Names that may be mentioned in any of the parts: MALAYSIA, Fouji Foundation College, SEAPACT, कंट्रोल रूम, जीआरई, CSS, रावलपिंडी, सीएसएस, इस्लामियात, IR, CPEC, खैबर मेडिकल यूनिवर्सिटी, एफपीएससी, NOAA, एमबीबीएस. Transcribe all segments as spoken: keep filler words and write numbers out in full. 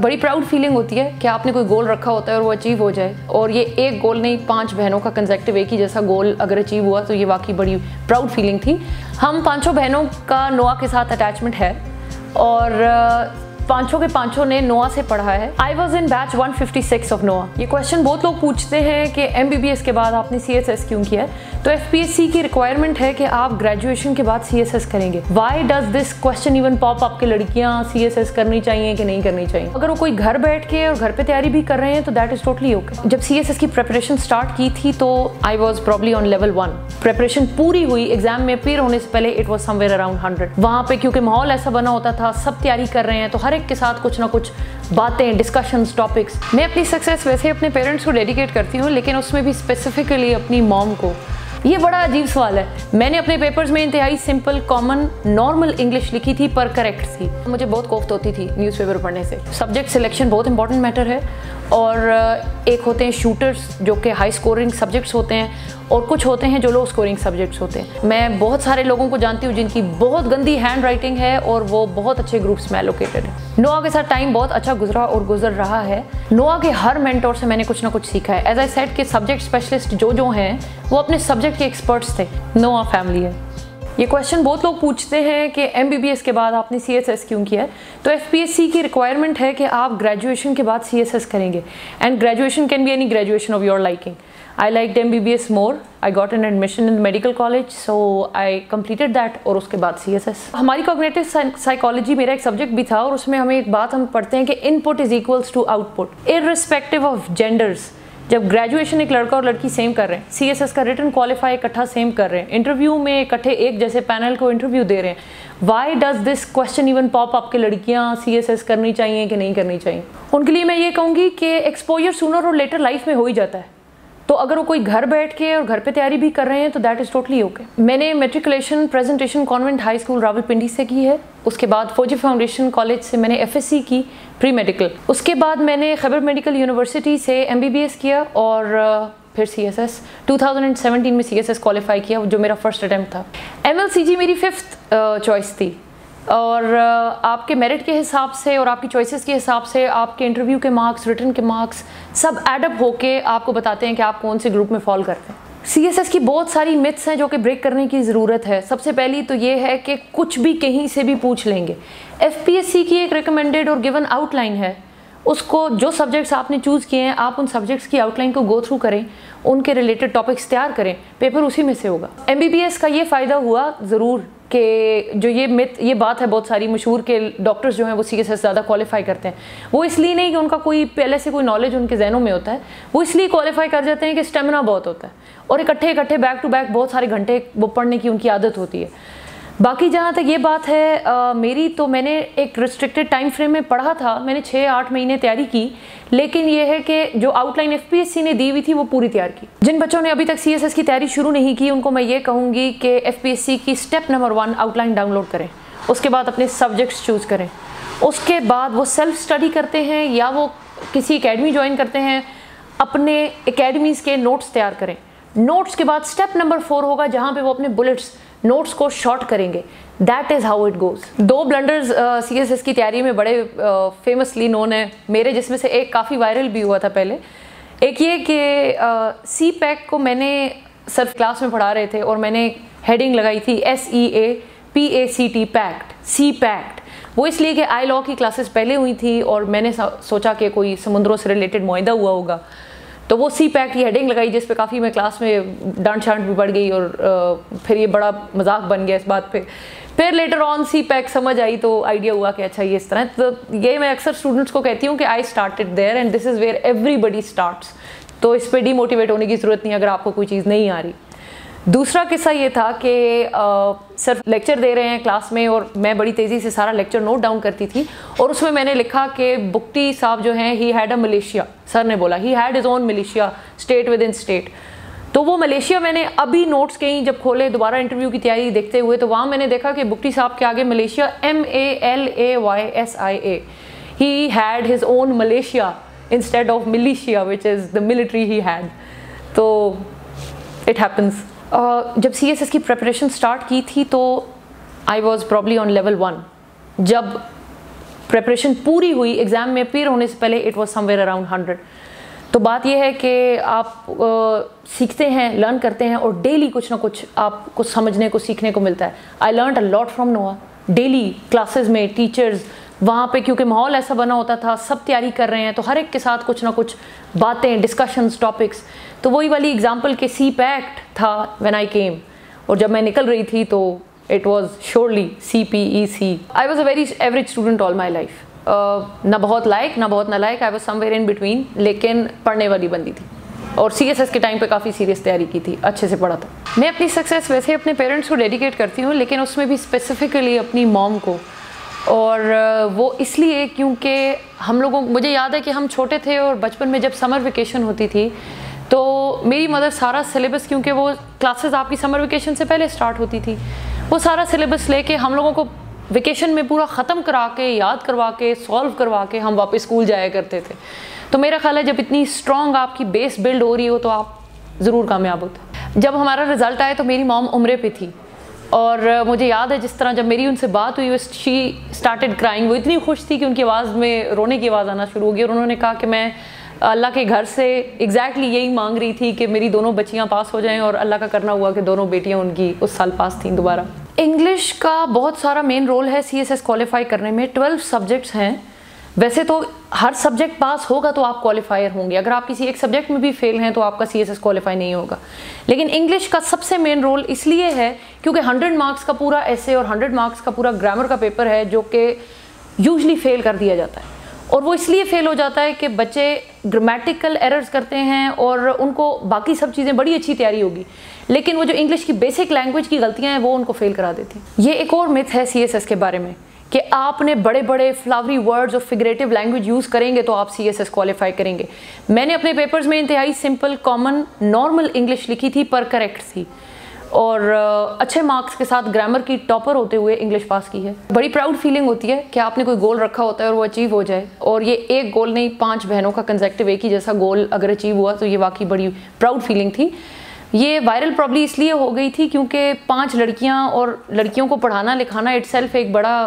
बड़ी proud feeling होती है कि आपने कोई गोल रखा होता है और वो अचीव हो जाए, और ये एक गोल नहीं, पांच बहनों का कंसेक्टिव एक ही जैसा गोल अगर अचीव हुआ तो ये वाकई बड़ी प्राउड फीलिंग थी। हम पांचों बहनों का नोआ के साथ अटैचमेंट है और पांचों के पांचों ने नोआ से पढ़ा है। I was in batch one fifty six of NOA. ये क्वेश्चन बहुत लोग पूछते हैं कि एमबीबीएस के बाद आपने सीएसएस क्यों किया है, तो एफपीएससी की रिक्वायरमेंट है कि आप ग्रेजुएशन के बाद सीएसएस करेंगे। Why does this question even pop up कि लड़कियां सीएसएस करनी चाहिए कि नहीं करनी चाहिए। अगर वो कोई घर बैठ के और घर पे तैयारी भी कर रहे हैं तो दैट इज टोटली ओके। जब सीएसएस की प्रेपरेशन स्टार्ट की थी तो I was probably on level one. Preparation पूरी हुई, एग्जाम में अपीयर होने से पहले it was somewhere around hundred. वहाँ पे क्योंकि माहौल ऐसा बना होता था, सब तैयारी कर रहे हैं, तो हर के साथ कुछ ना कुछ बातें, डिस्कशंस, टॉपिक्स। मैं अपनी सक्सेस वैसे अपने पेरेंट्स को डेडिकेट करती हूँ, लेकिन उसमें भी स्पेसिफिकली अपनी मॉम को। ये बड़ा अजीब सवाल है। मैंने अपने पेपर्स में इंतहाई सिंपल, कॉमन, नॉर्मल इंग्लिश लिखी थी पर करेक्ट थी। मुझे बहुत कोफ्त होती थी न्यूज़पेपर पढ़ने से। सब्जेक्ट सिलेक्शन बहुत इंपॉर्टेंट मैटर है, और एक होते हैं शूटर्स जो कि हाई स्कोरिंग सब्जेक्ट्स होते हैं, और कुछ होते हैं जो लो स्कोरिंग सब्जेक्ट्स होते हैं। मैं बहुत सारे लोगों को जानती हूँ जिनकी बहुत गंदी हैंड राइटिंग है और वो बहुत अच्छे ग्रुप्स में एलोकेटेड है। नोआ के साथ टाइम बहुत अच्छा गुजरा और गुजर रहा है। नोआ के हर मेंटोर से मैंने कुछ ना कुछ सीखा है। एज आई सेड के सब्जेक्ट स्पेशलिस्ट जो जो हैं वो अपने सब्जेक्ट के एक्सपर्ट्स थे। नोआ फैमिली है। ये क्वेश्चन बहुत लोग पूछते हैं कि एमबीबीएस के बाद आपने सीएसएस क्यों किया है, तो एफपीएससी की रिक्वायरमेंट है कि आप ग्रेजुएशन के बाद सीएसएस करेंगे। And graduation can be any graduation of your liking. I liked एमबीबीएस more. I got an admission in medical college, so I completed that, और उसके बाद सीएसएस। हमारी कॉग्निटिव साइकोलॉजी मेरा एक सब्जेक्ट भी था, और उसमें हमें एक बात हम पढ़ते हैं कि input is equals to output irrespective of genders. जब ग्रेजुएशन एक लड़का और लड़की सेम कर रहे हैं, सीएसएस का रिटन क्वालिफाई इकट्ठा सेम कर रहे हैं, इंटरव्यू में इकट्ठे एक जैसे पैनल को इंटरव्यू दे रहे हैं, why does this question even pop up कि लड़कियां सीएसएस करनी चाहिए कि नहीं करनी चाहिए। उनके लिए मैं ये कहूँगी कि एक्सपोजर सूनर और लेटर लाइफ में हो ही जाता है, तो अगर वो कोई घर बैठ के और घर पे तैयारी भी कर रहे हैं तो दैट इज़ टोटली ओके। मैंने matriculation presentation convent high school रावलपिंडी से की है। उसके बाद फौजी फाउंडेशन कॉलेज से मैंने एफएससी की, प्री मेडिकल। उसके बाद मैंने खैबर मेडिकल यूनिवर्सिटी से एमबीबीएस किया और फिर सीएसएस। टू थाउजेंड सेवेंटीन में सीएसएस क्वालिफाई किया, जो मेरा फर्स्ट अटैम्प्ट था। एमएलसीजी मेरी फिफ्थ चॉइस uh, थी, और uh, आपके मेरिट के हिसाब से और आपकी चॉइसेस के हिसाब से आपके इंटरव्यू के मार्क्स, रिटन के मार्क्स सब एडअप होके आपको बताते हैं कि आप कौन से ग्रुप में फॉल करते हैं। सीएसएस की बहुत सारी मिथ्स हैं जो कि ब्रेक करने की ज़रूरत है। सबसे पहली तो ये है कि कुछ भी कहीं से भी पूछ लेंगे। एफपीएससी की एक रिकमेंडेड और गिवन आउटलाइन है, उसको जो सब्जेक्ट्स आपने चूज़ किए हैं आप उन सब्जेक्ट्स की आउटलाइन को गो थ्रू करें, उनके रिलेटेड टॉपिक्स तैयार करें, पेपर उसी में से होगा। एमबीबीएस का ये फ़ायदा हुआ ज़रूर कि जो ये मिथ, ये बात है बहुत सारी मशहूर के डॉक्टर्स जो हैं वो सीएसएस ज़्यादा क्वालिफाई करते हैं। वो इसलिए नहीं कि उनका कोई पहले से कोई नॉलेज उनके जहनों में होता है, वो इसलिए क्वालिफाई कर जाते हैं कि स्टेमिना बहुत होता है और इकट्ठे इकट्ठे बैक टू बैक बहुत सारे घंटे वो पढ़ने की उनकी आदत होती है। बाकी जहाँ तक ये बात है आ, मेरी, तो मैंने एक रिस्ट्रिक्टेड टाइम फ्रेम में पढ़ा था, मैंने छः आठ महीने तैयारी की, लेकिन ये है कि जो आउटलाइन एफपीएससी ने दी हुई थी वो पूरी तैयार की। जिन बच्चों ने अभी तक सीएसएस की तैयारी शुरू नहीं की उनको मैं ये कहूँगी कि एफपीएससी की step number one outline download करें, उसके बाद अपने सब्जेक्ट्स चूज़ करें, उसके बाद वो सेल्फ स्टडी करते हैं या वो किसी अकेडमी ज्वाइन करते हैं, अपने अकेडमीज़ के नोट्स तैयार करें। नोट्स के बाद स्टेप नंबर फोर होगा जहाँ पे वो अपने बुलेट्स नोट्स को शॉर्ट करेंगे। That is how it goes. दो ब्लंडर्स सीएसएस की तैयारी में बड़े फेमसली नोन है मेरे, जिसमें से एक काफ़ी वायरल भी हुआ था पहले। एक ये कि सीपैक को मैंने सर क्लास में पढ़ा रहे थे और मैंने हेडिंग लगाई थी S E A P A C T pact, C pact. वो इसलिए कि आई लॉ की क्लासेस पहले हुई थी और मैंने सोचा कि कोई समुद्रों से रिलेटेड मुआहिदा हुआ होगा, तो वो सी पैक की हेडिंग लगाई, जिस पे काफ़ी मैं क्लास में डांट शांट भी बढ़ गई और फिर ये बड़ा मजाक बन गया इस बात पे। फिर लेटर ऑन सी पैक समझ आई तो आइडिया हुआ कि अच्छा ये इस तरह। तो ये मैं अक्सर स्टूडेंट्स को कहती हूँ कि I started there and this is where everybody starts, तो इस पर डीमोटिवेट होने की ज़रूरत नहीं अगर आपको कोई चीज़ नहीं आ रही। दूसरा किस्सा ये था कि सर लेक्चर दे रहे हैं क्लास में और मैं बड़ी तेज़ी से सारा लेक्चर नोट डाउन करती थी, और उसमें मैंने लिखा कि बुक्टी साहब जो हैं he had a Malaysia, sir ने बोला he had is own Malaysia state with in state. तो वो मलेशिया मैंने अभी नोट्स कहीं जब खोले दोबारा इंटरव्यू की तैयारी देखते हुए, तो वहाँ मैंने देखा कि बुक्टी साहब के आगे Malaysia M A L A Y S I A, he had his own Malaysia instead of militia which is the military he had. तो इट हैपन्स। Uh, जब सीएसएस की प्रेपरेशन स्टार्ट की थी तो I was probably on level one. जब preparation पूरी हुई, exam में अपीयर होने से पहले it was somewhere around hundred. तो बात यह है कि आप आ, सीखते हैं, लर्न करते हैं और डेली कुछ ना कुछ आपको समझने को, सीखने को मिलता है. I learn a lot from नोआ. डेली क्लासेस में टीचर्स, वहाँ पे क्योंकि माहौल ऐसा बना होता था, सब तैयारी कर रहे हैं, तो हर एक के साथ कुछ ना कुछ बातें, डिस्कशंस, टॉपिक्स. तो वही वाली एग्जांपल के सीपैक्ट था व्हेन आई केम, और जब मैं निकल रही थी तो it was surely C P E C. I was a very average student all my life. ना बहुत लायक ना बहुत नालायक, I was somewhere in between, लेकिन पढ़ने वाली बंदी थी. और सी एस एस के टाइम पे काफ़ी सीरियस तैयारी की थी, अच्छे से पढ़ा था. मैं अपनी सक्सेस वैसे अपने पेरेंट्स को डेडिकेट करती हूँ, लेकिन उसमें भी स्पेसिफिकली अपनी मॉम को. और वो इसलिए क्योंकि हम लोगों, मुझे याद है कि हम छोटे थे और बचपन में जब समर वेकेशन होती थी तो मेरी मदर सारा सिलेबस, क्योंकि वो क्लासेस आपकी समर वेकेशन से पहले स्टार्ट होती थी, वो सारा सिलेबस ले के हम लोगों को वेकेशन में पूरा ख़त्म करा के, याद करवा के, सॉल्व करवा के हम वापस स्कूल जाया करते थे. तो मेरा ख्याल है जब इतनी स्ट्रॉन्ग आपकी बेस बिल्ड हो रही हो तो आप ज़रूर कामयाब होते. जब हमारा रिज़ल्ट आया तो मेरी मॉम उम्रे पे थी, और मुझे याद है जिस तरह जब मेरी उनसे बात हुई, वो शी स्टार्टेड क्राइंग. वो इतनी खुश थी कि उनकी आवाज़ में रोने की आवाज़ आना शुरू हो गई, और उन्होंने कहा कि मैं अल्लाह के घर से एग्जैक्टली यही मांग रही थी कि मेरी दोनों बच्चियाँ पास हो जाएँ, और अल्लाह का करना हुआ कि दोनों बेटियाँ उनकी उस साल पास थीं दोबारा. इंग्लिश का बहुत सारा मेन रोल है सी एस एस क्वालिफाई करने में. ट्वेल्व सब्जेक्ट्स हैं, वैसे तो हर सब्जेक्ट पास होगा तो आप क्वालिफायर होंगे, अगर आप किसी एक सब्जेक्ट में भी फेल हैं तो आपका सी एस एस क्वालिफाई नहीं होगा. लेकिन इंग्लिश का सबसे मेन रोल इसलिए है क्योंकि हंड्रेड मार्क्स का पूरा एसे और हंड्रेड मार्क्स का पूरा ग्रामर का पेपर है, जो कि यूजली फेल कर दिया जाता है. और वो इसलिए फेल हो जाता है कि बच्चे ग्रामेटिकल एरर्स करते हैं, और उनको बाकी सब चीज़ें बड़ी अच्छी तैयारी होगी, लेकिन वो जो इंग्लिश की बेसिक लैंग्वेज की गलतियाँ हैं वो उनको फेल करा देती. ये एक और मिथ है सी एस एस के बारे में कि आपने बड़े बड़े फ्लावरी वर्ड्स और फिगरेटिव लैंग्वेज यूज़ करेंगे तो आप सी एस एस क्वालिफाई करेंगे. मैंने अपने पेपर्स में इंतहाई सिंपल, कॉमन, नॉर्मल इंग्लिश लिखी थी पर करेक्ट थी, और अच्छे मार्क्स के साथ ग्रामर की टॉपर होते हुए इंग्लिश पास की है. बड़ी प्राउड फीलिंग होती है कि आपने कोई गोल रखा होता है और वो अचीव हो जाए, और ये एक गोल नहीं, पाँच बहनों का कंजेक्टिव एक ही जैसा गोल अगर अचीव हुआ तो ये वाकई बड़ी प्राउड फीलिंग थी. ये वायरल प्रॉब्लम इसलिए हो गई थी क्योंकि पांच लड़कियां, और लड़कियों को पढ़ाना लिखाना इटसेल्फ एक बड़ा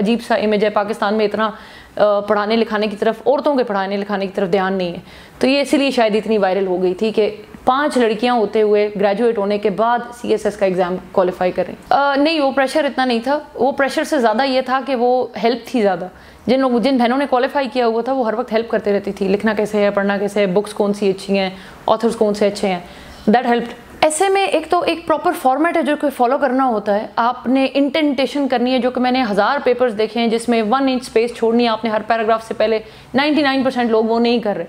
अजीब सा इमेज है पाकिस्तान में. इतना पढ़ाने लिखाने की तरफ, औरतों के पढ़ाने लिखाने की तरफ ध्यान नहीं है, तो ये इसलिए शायद इतनी वायरल हो गई थी कि पांच लड़कियां होते हुए ग्रेजुएट होने के बाद सी एस एस का एग्ज़ाम क्वालिफाई करें. नहीं, वो प्रेशर इतना नहीं था. वो प्रेशर से ज़्यादा ये था कि वो हेल्प थी ज़्यादा. जिन लोग जिन बहनों ने क्वालिफाई किया हुआ था वो हर वक्त हेल्प करते रहती थी, लिखना कैसे है, पढ़ना कैसे है, बुक्स कौन सी अच्छी हैं, ऑथर्स कौन से अच्छे हैं. That helped. ऐसे में एक तो एक प्रॉपर फॉर्मेट है जो कि फॉलो करना होता है. आपने इंटेंटेशन करनी है, जो कि मैंने हज़ार पेपर्स देखे हैं जिसमें वन इंच स्पेस छोड़नी है आपने हर पैराग्राफ से पहले. निन्यानवे परसेंट लोग वो नहीं कर रहे.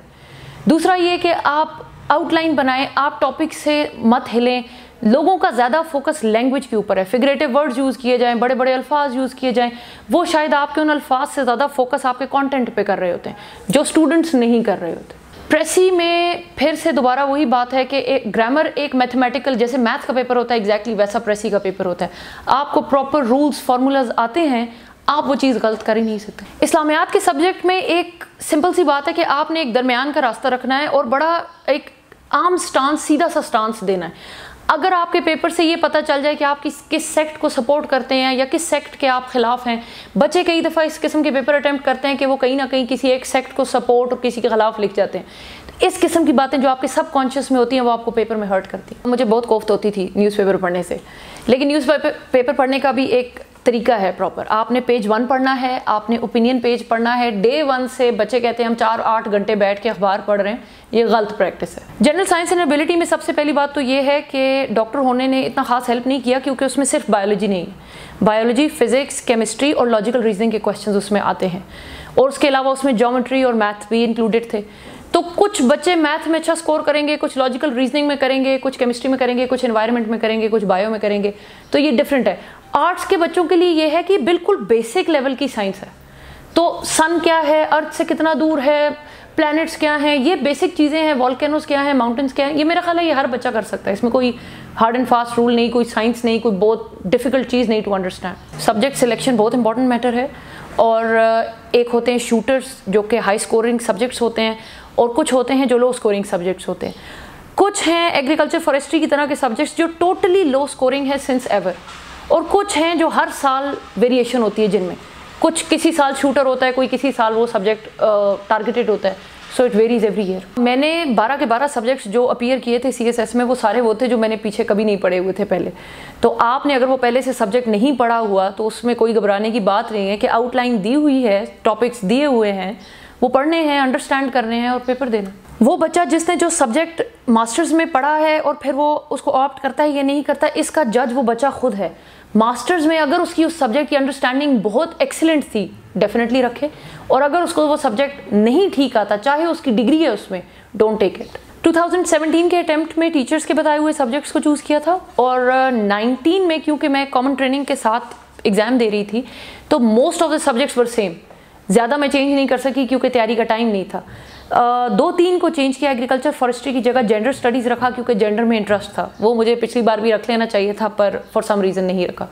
दूसरा ये कि आप आउटलाइन बनाएं, आप टॉपिक से मत हिलें. लोगों का ज़्यादा फोकस लैंग्वेज के ऊपर है. फिगरेटिव वर्ड्स यूज़ किए जाएँ, बड़े बड़े अल्फाज यूज़ किए जाएँ. वो शायद आपके उन अल्फाज से ज़्यादा फोकस आपके कॉन्टेंट पर कर रहे होते हैं, जो स्टूडेंट्स नहीं कर रहे होते. प्रेसी में फिर से दोबारा वही बात है कि एक ग्रामर, एक मैथमेटिकल, जैसे मैथ का पेपर होता है एग्जैक्टली वैसा प्रेसी का पेपर होता है. आपको प्रॉपर रूल्स, फार्मूलाज आते हैं, आप वो चीज़ गलत कर ही नहीं सकते. इस्लामियात के सब्जेक्ट में एक सिंपल सी बात है कि आपने एक दरमियान का रास्ता रखना है और बड़ा एक आम स्टांस, सीधा सा स्टांस देना है. अगर आपके पेपर से ये पता चल जाए कि आप किस किस सेक्ट को सपोर्ट करते हैं या किस सेक्ट के आप खिलाफ हैं. बच्चे कई दफ़ा इस किस्म के पेपर अटैम्प्ट करते हैं कि वो कहीं ना कहीं किसी एक सेक्ट को सपोर्ट और किसी के खिलाफ लिख जाते हैं. तो इस किस्म की बातें जो आपके सब कॉन्शियस में होती हैं वो आपको पेपर में हर्ट करती हैं. मुझे बहुत कोफ्त होती थी न्यूज़पेपर पढ़ने से, लेकिन न्यूज़पेपर पेपर पढ़ने का भी एक तरीका है प्रॉपर. आपने पेज वन पढ़ना है, आपने ओपिनियन पेज पढ़ना है. डे वन से बच्चे कहते हैं हम चार आठ घंटे बैठ के अखबार पढ़ रहे हैं, ये गलत प्रैक्टिस है. जनरल साइंस एंड एबिलिटी में सबसे पहली बात तो ये है कि डॉक्टर होने ने इतना खास हेल्प नहीं किया, क्योंकि उसमें सिर्फ बायोलॉजी नहीं है. बायोलॉजी, फिजिक्स, केमिस्ट्री और लॉजिकल रीजनिंग के क्वेश्चन उसमें आते हैं, और उसके अलावा उसमें ज्योमेट्री और मैथ भी इंक्लूडेड थे. तो कुछ बच्चे मैथ में अच्छा स्कोर करेंगे, कुछ लॉजिकल रीजनिंग में करेंगे, कुछ केमिस्ट्री में करेंगे, कुछ एनवायरनमेंट में करेंगे, कुछ बायो में करेंगे, तो ये डिफरेंट है. आर्ट्स के बच्चों के लिए ये है कि बिल्कुल बेसिक लेवल की साइंस है. तो सन क्या है, अर्थ से कितना दूर है, प्लैनेट्स क्या हैं, ये बेसिक चीज़ें हैं. वॉल्केनोस क्या हैं, माउंटेंस क्या हैं, ये मेरा ख्याल है ये हर बच्चा कर सकता है. इसमें कोई हार्ड एंड फास्ट रूल नहीं, कोई साइंस नहीं, कोई बहुत डिफिकल्ट चीज़ नहीं टू अंडरस्टैंड. सब्जेक्ट सिलेक्शन बहुत इंपॉर्टेंट मैटर है. और एक होते हैं शूटर्स जो कि हाई स्कोरिंग सब्जेक्ट्स होते हैं, और कुछ होते हैं जो लो स्कोरिंग सब्जेक्ट्स होते हैं. कुछ हैं एग्रीकल्चर, फॉरेस्ट्री की तरह के सब्जेक्ट्स जो टोटली लो स्कोरिंग है सिंस एवर, और कुछ हैं जो हर साल वेरिएशन होती है जिनमें. कुछ किसी साल शूटर होता है, कोई किसी साल वो सब्जेक्ट टारगेटेड होता है, so it varies every year. मैंने बारह के बारह सब्जेक्ट्स जो अपीयर किए थे सीएसएस में, वो सारे वो थे जो मैंने पीछे कभी नहीं पढ़े हुए थे पहले। तो आपने अगर वो पहले से सब्जेक्ट नहीं पढ़ा हुआ तो उसमें कोई घबराने की बात नहीं है कि आउटलाइन दी हुई है, टॉपिक्स दिए हुए हैं, वो पढ़ने हैं, अंडरस्टैंड करने हैं और पेपर देना। वो बच्चा जिसने जो सब्जेक्ट मास्टर्स में पढ़ा है और फिर वो उसको ऑप्ट करता है या नहीं करता, इसका जज वो बच्चा खुद है। मास्टर्स में अगर उसकी उस सब्जेक्ट की अंडरस्टैंडिंग बहुत एक्सीलेंट थी, डेफिनेटली रखे, और अगर उसको वो सब्जेक्ट नहीं ठीक आता, चाहे उसकी डिग्री है उसमें, डोंट टेक इट। दो हज़ार सत्रह के अटैम्प्ट में टीचर्स के बताए हुए सब्जेक्ट्स को चूज़ किया था, और नाइनटीन में क्योंकि मैं कॉमन ट्रेनिंग के साथ एग्जाम दे रही थी तो most of the subjects were same, ज़्यादा मैं चेंज नहीं कर सकी क्योंकि तैयारी का टाइम नहीं था। आ, दो तीन को चेंज किया, एग्रीकल्चर फॉरेस्ट्री की जगह जेंडर स्टडीज़ रखा क्योंकि जेंडर में इंटरेस्ट था, वो मुझे पिछली बार भी रख लेना चाहिए था पर फॉर सम रीज़न नहीं रखा।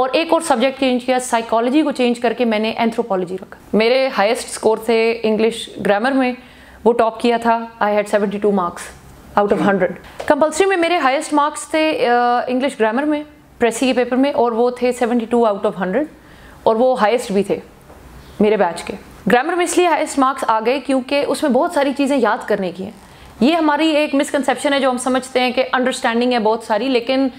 और एक और सब्जेक्ट चेंज किया, साइकोलॉजी को चेंज करके मैंने एंथ्रोपोलॉजी रखा। मेरे हाईएस्ट स्कोर थे इंग्लिश ग्रामर में, वो टॉप किया था, I had seventy two marks out of hundred. Compulsory में मेरे हाइस्ट मार्क्स थे इंग्लिश ग्रामर में, प्रेसी के पेपर में, और वो थे seventy two out of hundred, और वो हाइस्ट भी थे मेरे बैच के। ग्रामर में इसलिए हाईएस्ट मार्क्स आ गए क्योंकि उसमें बहुत सारी चीज़ें याद करने की हैं। ये हमारी एक मिसकंसेप्शन है जो हम समझते हैं कि अंडरस्टैंडिंग है बहुत सारी, लेकिन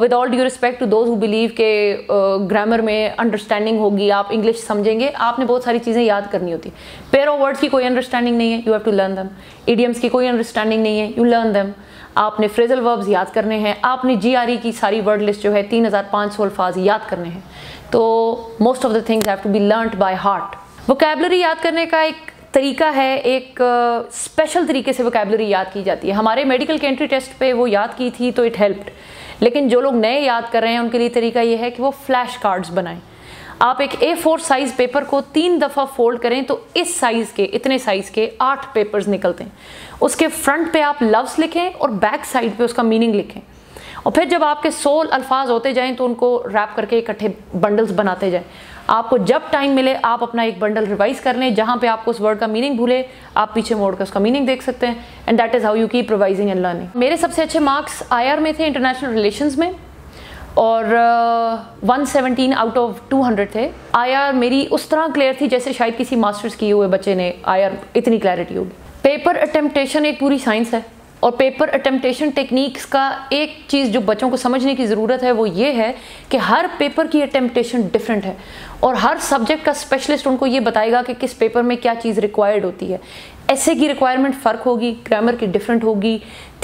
with all due respect to those who believe के ग्रामर में अंडरस्टैंडिंग होगी, आप इंग्लिश समझेंगे, आपने बहुत सारी चीज़ें याद करनी होती। पेयर ऑफ वर्ड्स की कोई अंडरस्टैंडिंग नहीं है, you have to learn them. Idioms की कोई अंडरस्टैंडिंग नहीं है, यू लर्न दैम। आपने फ्रेजल वर्ब्स याद करने हैं, आपने जीआरई की सारी वर्ड लिस्ट जो है तीन हज़ार पाँच सौ अल्फाज याद करने हैं। तो most of the things have to be learned by heart. Vocabulary याद करने का एक तरीका है, एक स्पेशल uh, तरीके से वोकैबुलरी याद की जाती है। हमारे मेडिकल के एंट्री टेस्ट पे वो याद की थी तो इट हेल्प्ड, लेकिन जो लोग नए याद कर रहे हैं उनके लिए तरीका ये है कि वो फ्लैश कार्ड्स बनाएं। आप एक ए फोर साइज़ पेपर को तीन दफ़ा फोल्ड करें तो इस साइज़ के, इतने साइज़ के आठ पेपर्स निकलते हैं। उसके फ्रंट पे आप लफ्ज़ लिखें और बैक साइड पे उसका मीनिंग लिखें, और फिर जब आपके सोल अल्फाज होते जाएं तो उनको रैप करके इकट्ठे बंडल्स बनाते जाएं। आपको जब टाइम मिले आप अपना एक बंडल रिवाइज कर लें, जहाँ पे आपको उस वर्ड का मीनिंग भूले आप पीछे मोड़ कर उसका मीनिंग देख सकते हैं, and that is how you keep revising and learning. मेरे सबसे अच्छे मार्क्स आईआर में थे, इंटरनेशनल रिलेशंस में, और one seventeen out of two hundred थे। आईआर मेरी उस तरह क्लियर थी जैसे शायद किसी मास्टर्स किए हुए बच्चे ने आईआर इतनी क्लैरिटी होगी। पेपर अटेम्प्टेशन एक पूरी साइंस है, और पेपर अटेम्प्टेशन टेक्निक्स का एक चीज़ जो बच्चों को समझने की ज़रूरत है वो ये है कि हर पेपर की अटेम्प्टेशन डिफरेंट है, और हर सब्जेक्ट का स्पेशलिस्ट उनको ये बताएगा कि किस पेपर में क्या चीज़ रिक्वायर्ड होती है। एसे की रिक्वायरमेंट फ़र्क होगी, ग्रामर की डिफरेंट होगी,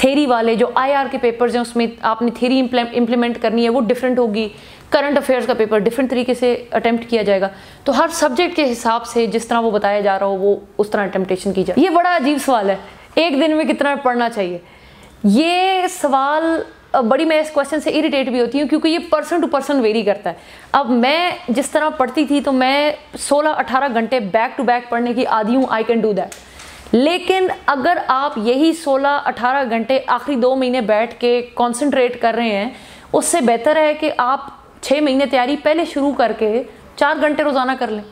थेरी वाले जो आईआर के पेपर्स हैं उसमें आपने थेरी इंप्लीमेंट करनी है वो डिफरेंट होगी, करंट अफेयर्स का पेपर डिफरेंट तरीके से अटैम्प्ट किया जाएगा। तो हर सब्जेक्ट के हिसाब से जिस तरह वो बताया जा रहा हो वो उस तरह अटैम्प्टेशन की जाए। ये बड़ा अजीब सवाल है, एक दिन में कितना पढ़ना चाहिए, ये सवाल बड़ी, मैं इस क्वेश्चन से इरिटेट भी होती हूँ क्योंकि ये पर्सन टू पर्सन वेरी करता है। अब मैं जिस तरह पढ़ती थी तो मैं सोलह अठारह घंटे बैक टू बैक पढ़ने की आदी हूँ, आई कैन डू दैट। लेकिन अगर आप यही सोलह अठारह घंटे आखिरी दो महीने बैठ के कॉन्सेंट्रेट कर रहे हैं, उससे बेहतर है कि आप छः महीने तैयारी पहले शुरू करके चार घंटे रोज़ाना कर लें।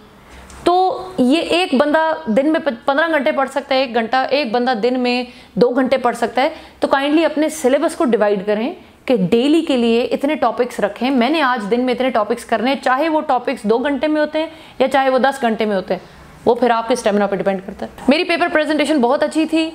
तो ये एक बंदा दिन में पंद्रह घंटे पढ़ सकता है, एक घंटा एक बंदा दिन में दो घंटे पढ़ सकता है। तो काइंडली अपने सिलेबस को डिवाइड करें कि डेली के लिए इतने टॉपिक्स रखें, मैंने आज दिन में इतने टॉपिक्स करने हैं, चाहे वो टॉपिक्स दो घंटे में होते हैं या चाहे वो दस घंटे में होते हैं, वो फिर आपके स्टेमिना पर डिपेंड करता है। मेरी पेपर प्रेजेंटेशन बहुत अच्छी थी,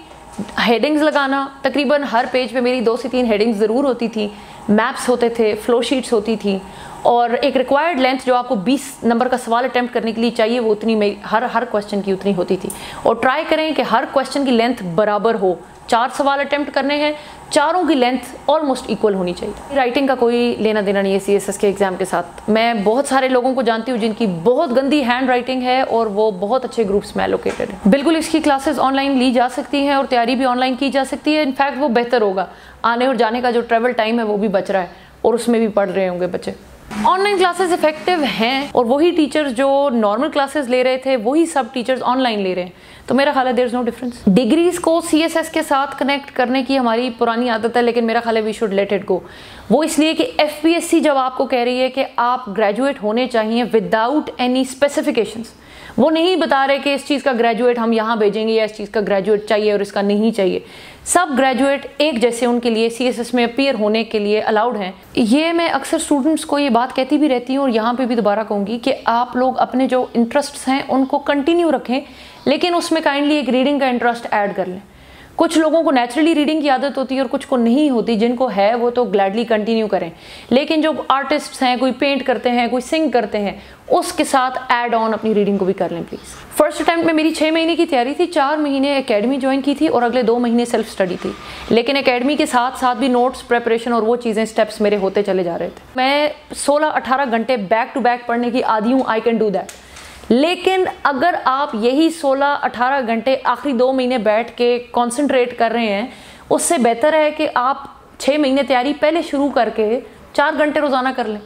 हेडिंग्स लगाना, तकरीबन हर पेज पे मेरी दो से तीन हेडिंग्स ज़रूर होती थी, मैप्स होते थे, फ्लो शीट्स होती थी, और एक रिक्वायर्ड लेंथ जो आपको बीस नंबर का सवाल अटैम्प्ट करने के लिए चाहिए वो उतनी में हर हर क्वेश्चन की उतनी होती थी। और ट्राई करें कि हर क्वेश्चन की लेंथ बराबर हो, चार सवाल अटैम्प्ट करने हैं, चारों की लेंथ ऑलमोस्ट इक्वल होनी चाहिए। राइटिंग का कोई लेना देना नहीं है सीएसएस के एग्ज़ाम के साथ। मैं बहुत सारे लोगों को जानती हूँ जिनकी बहुत गंदी हैंड राइटिंग है और वो बहुत अच्छे ग्रुप्स में एलोकेटेड है। बिल्कुल इसकी क्लासेस ऑनलाइन ली जा सकती हैं और तैयारी भी ऑनलाइन की जा सकती है, इनफैक्ट वो बेहतर होगा, आने और जाने का जो ट्रैवल टाइम है वो भी बच रहा है और उसमें भी पढ़ रहे होंगे बच्चे। ऑनलाइन क्लासेस इफेक्टिव हैं, और वही टीचर्स जो नॉर्मल क्लासेस ले रहे थे वही सब टीचर्स ऑनलाइन ले रहे हैं, तो मेरा ख्याल है there is no difference. Degrees को सीएसएस के साथ कनेक्ट करने की हमारी पुरानी आदत है, लेकिन मेरा ख्याल है we should let it go. वो इसलिए कि एफपीएससी जब आपको कह रही है कि आप ग्रेजुएट होने चाहिए विदाउट एनी स्पेसिफिकेशंस, वो नहीं बता रहे कि इस चीज़ का ग्रेजुएट हम यहाँ भेजेंगे या इस चीज़ का ग्रेजुएट चाहिए और इसका नहीं चाहिए। सब ग्रेजुएट एक जैसे उनके लिए सीएसएस में अपीयर होने के लिए अलाउड हैं। ये मैं अक्सर स्टूडेंट्स को ये बात कहती भी रहती हूँ और यहाँ पे भी दोबारा कहूँगी कि आप लोग अपने जो इंटरेस्ट्स हैं उनको कंटिन्यू रखें, लेकिन उसमें काइंडली एक रीडिंग का इंटरेस्ट ऐड कर लें। कुछ लोगों को नेचुरली रीडिंग की आदत होती है और कुछ को नहीं होती, जिनको है वो तो ग्लैडली कंटिन्यू करें, लेकिन जो आर्टिस्ट्स हैं, कोई पेंट करते हैं, कोई सिंग करते हैं, उसके साथ ऐड ऑन अपनी रीडिंग को भी कर लें प्लीज़। फर्स्ट अटैम्प्ट में मेरी छः महीने की तैयारी थी, चार महीने एकेडमी ज्वाइन की थी और अगले दो महीने सेल्फ स्टडी थी, लेकिन एकेडमी के साथ साथ भी नोट्स, प्रेपरेशन और वो चीज़ें, स्टेप्स मेरे होते चले जा रहे थे। मैं सोलह अठारह घंटे बैक टू बैक पढ़ने की आदी हूँ, आई कैन डू दैट। लेकिन अगर आप यही सोलह अठारह घंटे आखिरी दो महीने बैठ के कॉन्सेंट्रेट कर रहे हैं, उससे बेहतर है कि आप छः महीने तैयारी पहले शुरू करके चार घंटे रोज़ाना कर लें।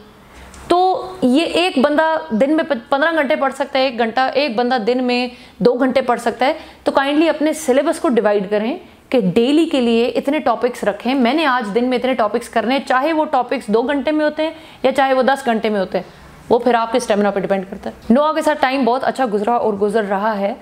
तो ये एक बंदा दिन में पंद्रह घंटे पढ़ सकता है, एक घंटा एक बंदा दिन में दो घंटे पढ़ सकता है। तो काइंडली अपने सिलेबस को डिवाइड करें कि डेली के लिए इतने टॉपिक्स रखें, मैंने आज दिन में इतने टॉपिक्स करने हैं, चाहे वो टॉपिक्स दो घंटे में होते हैं या चाहे वो दस घंटे में होते हैं, वो फिर आपके स्टेमिना पे डिपेंड करता है। नोआ के साथ टाइम बहुत अच्छा गुजरा और गुजर रहा है।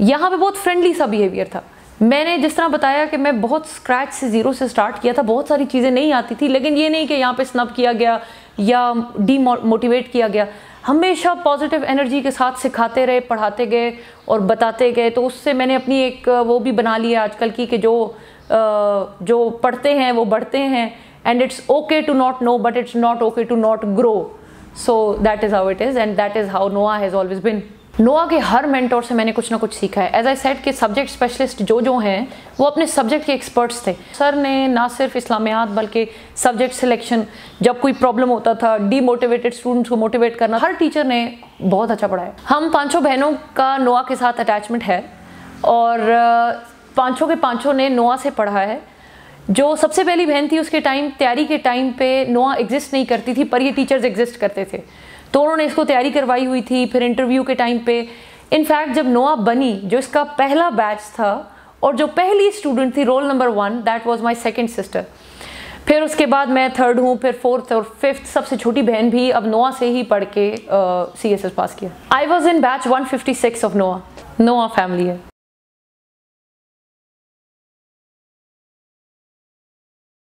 यहाँ पे बहुत फ्रेंडली सा बिहेवियर था। मैंने जिस तरह बताया कि मैं बहुत स्क्रैच से, जीरो से स्टार्ट किया था, बहुत सारी चीज़ें नहीं आती थी, लेकिन ये नहीं कि यहाँ पे स्नब किया गया या डीमोटिवेट किया गया। हमेशा पॉजिटिव एनर्जी के साथ सिखाते रहे, पढ़ाते गए और बताते गए। तो उससे मैंने अपनी एक वो भी बना ली है आजकल की कि जो जो पढ़ते हैं वो बढ़ते हैं, and it's okay to not know but it's not okay to not grow. So that is how it is and that is how NOAA has always been. NOAA के हर मेंटोर से मैंने कुछ ना कुछ सीखा है। As I said कि subject specialist जो जो हैं वो अपने सब्जेक्ट के एक्सपर्ट्स थे। सर ने ना सिर्फ इस्लामियात बल्कि सब्जेक्ट सिलेक्शन, जब कोई प्रॉब्लम होता था, डीमोटिवेटेड स्टूडेंट्स को मोटिवेट करना, हर टीचर ने बहुत अच्छा पढ़ाया। हम पाँचों बहनों का NOAA के साथ अटैचमेंट है और पाँचों के पाँचों ने NOAA से पढ़ा है। जो सबसे पहली बहन थी उसके टाइम, तैयारी के टाइम पे नोआ एग्जिस्ट नहीं करती थी, पर ये टीचर्स एग्जिस्ट करते थे, तो उन्होंने इसको तैयारी करवाई हुई थी। फिर इंटरव्यू के टाइम पे, इनफैक्ट जब नोआ बनी, जो इसका पहला बैच था और जो पहली स्टूडेंट थी roll number one, that was my second sister. फिर उसके बाद मैं थर्ड हूँ, फिर फोर्थ और फिफ्थ। सबसे छोटी बहन भी अब नोआ से ही पढ़ के सी एस एस पास किया। I was in batch one fifty six of NOA. NOA family है।